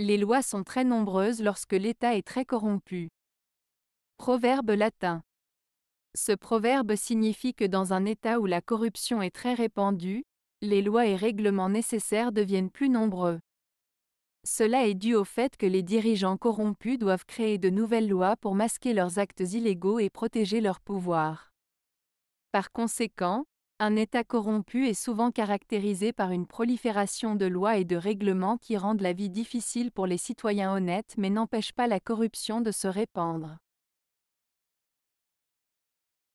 Les lois sont très nombreuses lorsque l'État est très corrompu. Proverbe latin. Ce proverbe signifie que dans un État où la corruption est très répandue, les lois et règlements nécessaires deviennent plus nombreux. Cela est dû au fait que les dirigeants corrompus doivent créer de nouvelles lois pour masquer leurs actes illégaux et protéger leur pouvoir. Par conséquent, un État corrompu est souvent caractérisé par une prolifération de lois et de règlements qui rendent la vie difficile pour les citoyens honnêtes mais n'empêchent pas la corruption de se répandre.